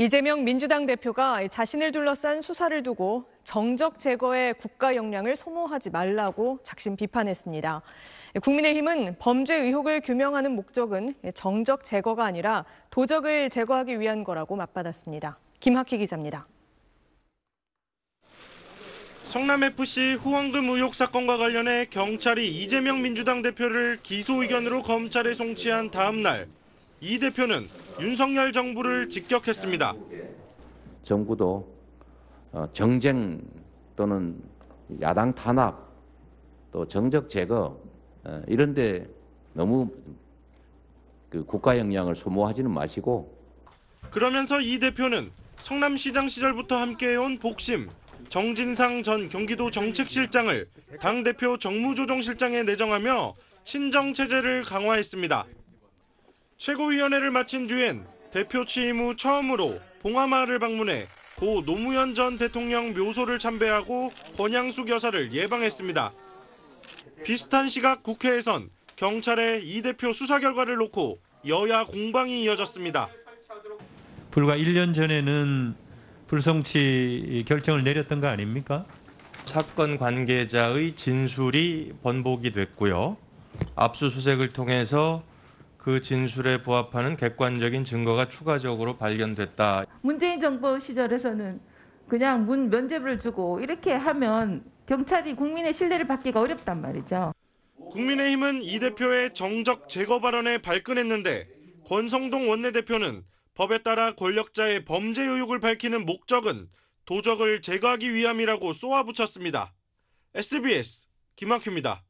이재명 민주당 대표가 자신을 둘러싼 수사를 두고 정적 제거에 국가 역량을 소모하지 말라고 작심 비판했습니다. 국민의힘은 범죄 의혹을 규명하는 목적은 정적 제거가 아니라 도적을 제거하기 위한 거라고 맞받았습니다. 김학휘 기자입니다. 성남FC 후원금 의혹 사건과 관련해 경찰이 이재명 민주당 대표를 기소 의견으로 검찰에 송치한 다음 날, 이 대표는 윤석열 정부를 직격했습니다. 정부도 정쟁 또는 야당 탄압, 또 정적 제거 이런 데 너무 국가 역량을 소모하지는 마시고. 그러면서 이 대표는 성남시장 시절부터 함께해온 복심, 정진상 전 경기도 정책실장을 당대표 정무조정실장에 내정하며 친정체제를 강화했습니다. 최고위원회를 마친 뒤엔 대표 취임 후 처음으로 봉하마을 방문해 고 노무현 전 대통령 묘소를 참배하고 권양숙 여사를 예방했습니다. 비슷한 시각 국회에선 경찰의 이 대표 수사 결과를 놓고 여야 공방이 이어졌습니다. 불과 1년 전에는 불송치 결정을 내렸던 거 아닙니까? 사건 관계자의 진술이 번복이 됐고요. 압수수색을 통해서 그 진술에 부합하는 객관적인 증거가 추가적으로 발견됐다. 문재인 정부 시절에서는 그냥 면죄부를 주고 이렇게 하면 경찰이 국민의 신뢰를 받기가 어렵단 말이죠. 국민의힘은 이 대표의 정적 제거 발언에 발끈했는데 권성동 원내대표는 법에 따라 권력자의 범죄 의혹을 밝히는 목적은 도적을 제거하기 위함이라고 쏘아붙였습니다. SBS 김학휘입니다.